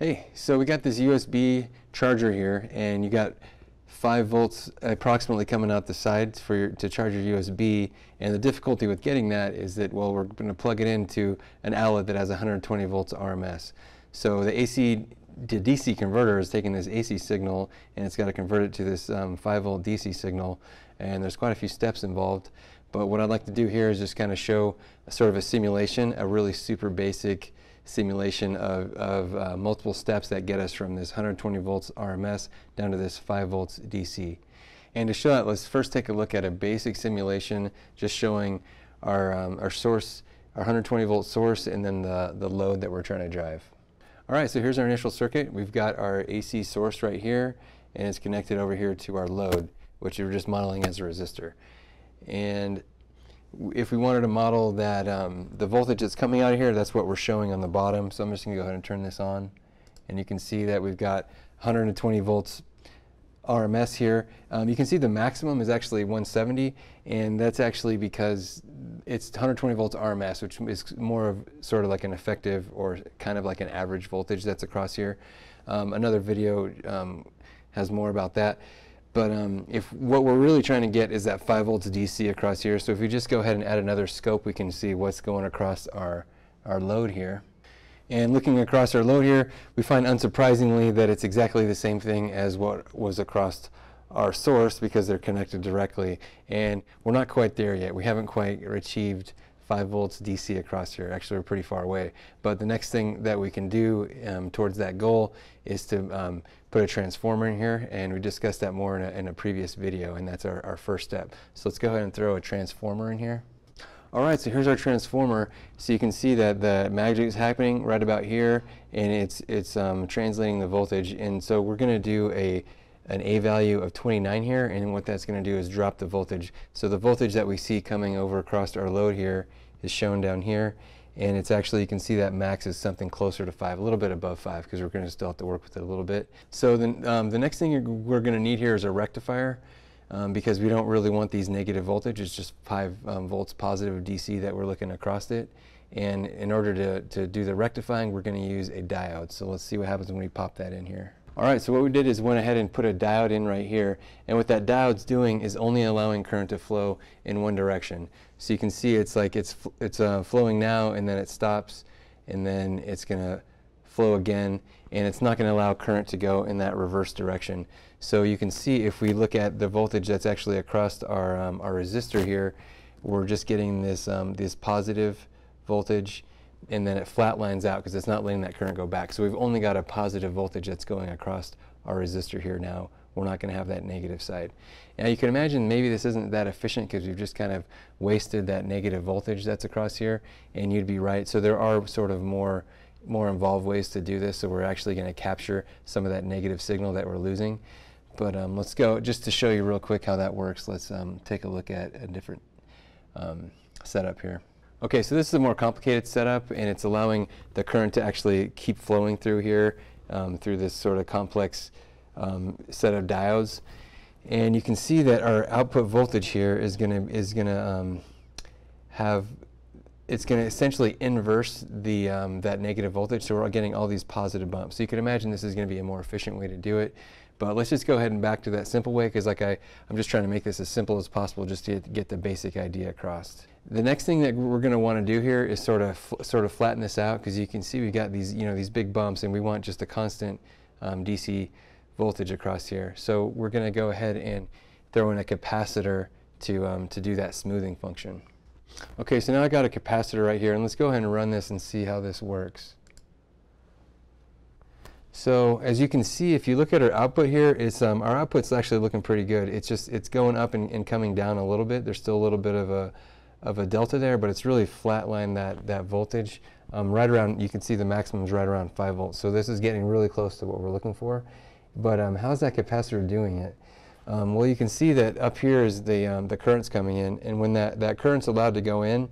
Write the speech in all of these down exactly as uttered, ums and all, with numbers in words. Hey, so we got this U S B charger here, and you got five volts approximately coming out the sides for your, to charge your U S B. And the difficulty with getting that is that, well, we're going to plug it into an outlet that has one hundred twenty volts R M S. So the A C to D C converter is taking this A C signal, and it's got to convert it to this um, five volt D C signal. And there's quite a few steps involved. But what I'd like to do here is just kind of show a sort of a simulation, a really super basic simulation of, of uh, multiple steps that get us from this one hundred twenty volts R M S down to this five volts D C. And to show that, let's first take a look at a basic simulation just showing our, um, our source, our one hundred twenty volt source, and then the, the load that we're trying to drive. All right, so here's our initial circuit. We've got our A C source right here, and it's connected over here to our load, which we're just modeling as a resistor. And if we wanted to model that um, the voltage that's coming out of here, that's what we're showing on the bottom. So I'm just going to go ahead and turn this on, and you can see that we've got one hundred twenty volts R M S here. Um, you can see the maximum is actually one seventy, and that's actually because it's one hundred twenty volts R M S, which is more of sort of like an effective or kind of like an average voltage that's across here. Um, another video um, has more about that. But um, if what we're really trying to get is that five volts D C across here. So if we just go ahead and add another scope, we can see what's going across our, our load here. And looking across our load here, we find unsurprisingly that it's exactly the same thing as what was across our source, because they're connected directly. And we're not quite there yet. We haven't quite achieved five volts D C across here. Actually, we're pretty far away. But the next thing that we can do um, towards that goal is to um, put a transformer in here, and we discussed that more in a, in a previous video, and that's our, our first step. So let's go ahead and throw a transformer in here. All right, so here's our transformer. So you can see that the magic is happening right about here, and it's, it's um, translating the voltage. And so we're going to do a an A value of twenty-nine here, and what that's going to do is drop the voltage. So the voltage that we see coming over across our load here is shown down here, and it's actually, you can see that max is something closer to five, a little bit above five, because we're going to still have to work with it a little bit. So then um, the next thing we're going to need here is a rectifier, um, because we don't really want these negative voltage. It's just five um, volts positive D C that we're looking across it. And in order to, to do the rectifying, we're going to use a diode. So let's see what happens when we pop that in here. All right, so what we did is went ahead and put a diode in right here. And what that diode's doing is only allowing current to flow in one direction. So you can see it's like it's, it's uh, flowing now, and then it stops, and then it's going to flow again. And it's not going to allow current to go in that reverse direction. So you can see if we look at the voltage that's actually across our, um, our resistor here, we're just getting this, um, this positive voltage, and then it flatlines out because it's not letting that current go back. So we've only got a positive voltage that's going across our resistor here now. We're not going to have that negative side. Now you can imagine maybe this isn't that efficient because you've just kind of wasted that negative voltage that's across here, and you'd be right. So there are sort of more, more involved ways to do this. So we're actually going to capture some of that negative signal that we're losing. But um, let's go, just to show you real quick how that works, let's um, take a look at a different um, setup here. Okay, so this is a more complicated setup, and it's allowing the current to actually keep flowing through here um, through this sort of complex um, set of diodes. And you can see that our output voltage here is going to is going to um, have it's going to essentially inverse the um, that negative voltage, so we're getting all these positive bumps. So you can imagine this is going to be a more efficient way to do it. But let's just go ahead and back to that simple way, because like I, I'm just trying to make this as simple as possible just to get the basic idea across. The next thing that we're going to want to do here is sort of sort of flatten this out, because you can see we've got these, you know, these big bumps, and we want just a constant um, D C voltage across here. So we're going to go ahead and throw in a capacitor to, um, to do that smoothing function. Okay, so now I've got a capacitor right here, and let's go ahead and run this and see how this works. So as you can see, if you look at our output here, it's, um, our output's actually looking pretty good. It's just it's going up and, and coming down a little bit. There's still a little bit of a, of a delta there, but it's really flatlined that, that voltage. Um, right around, you can see the maximum is right around five volts. So this is getting really close to what we're looking for. But um, how's that capacitor doing it? Um, well, you can see that up here is the, um, the current's coming in. And when that, that current's allowed to go in,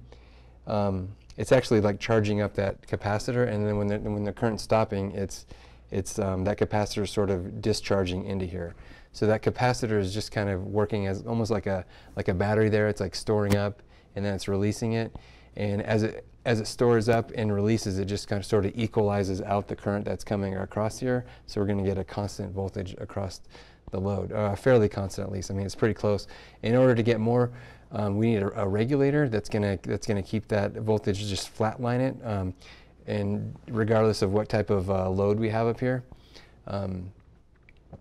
um, it's actually like charging up that capacitor. And then when the, when the current's stopping, it's it's um, that capacitor is sort of discharging into here. So that capacitor is just kind of working as almost like a like a battery there. It's like storing up, and then it's releasing it. And as it as it stores up and releases, it just kind of sort of equalizes out the current that's coming across here. So we're going to get a constant voltage across the load, uh, fairly constant at least. I mean, it's pretty close. In order to get more, um, we need a, a regulator that's going to that's going to keep that voltage, just flatline it, um, and regardless of what type of uh, load we have up here. Um,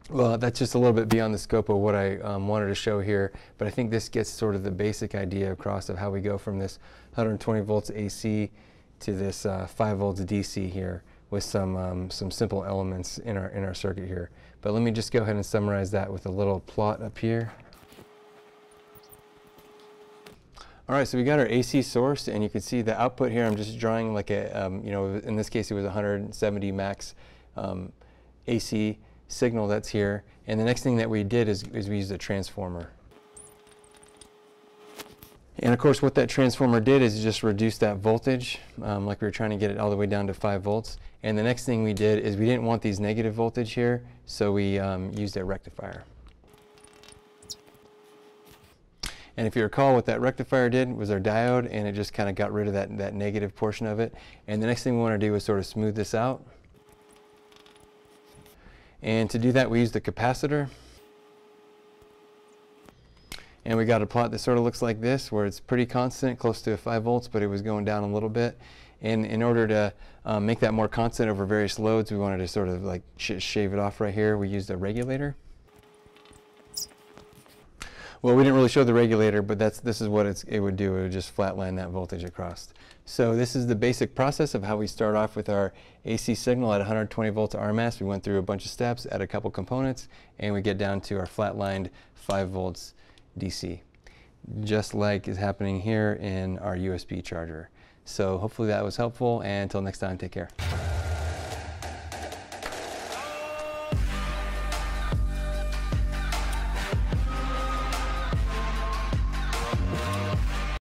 Well, that's just a little bit beyond the scope of what I um, wanted to show here, but I think this gets sort of the basic idea across of how we go from this one hundred twenty volts A C to this uh, five volts D C here with some um, some simple elements in our in our circuit here. But let me just go ahead and summarize that with a little plot up here. All right, so we got our A C source, and you can see the output here. I'm just drawing like a um, you know, in this case it was one hundred seventy max um, A C signal that's here, and the next thing that we did is, is we used a transformer. And of course what that transformer did is just reduce that voltage, um, like we were trying to get it all the way down to five volts. And the next thing we did is we didn't want these negative voltage here, so we um, used a rectifier. And if you recall, what that rectifier did was our diode, and it just kind of got rid of that, that negative portion of it. And the next thing we want to do is sort of smooth this out. And to do that, we used the capacitor. And we got a plot that sort of looks like this, where it's pretty constant, close to five volts, but it was going down a little bit. And in order to um, make that more constant over various loads, we wanted to sort of like sh shave it off right here. We used a regulator. Well, we didn't really show the regulator, but that's, this is what it's, it would do. It would just flatline that voltage across. So this is the basic process of how we start off with our A C signal at one hundred twenty volts R M S. We went through a bunch of steps, add a couple components, and we get down to our flatlined five volts D C, just like is happening here in our U S B charger. So hopefully that was helpful, and until next time, take care.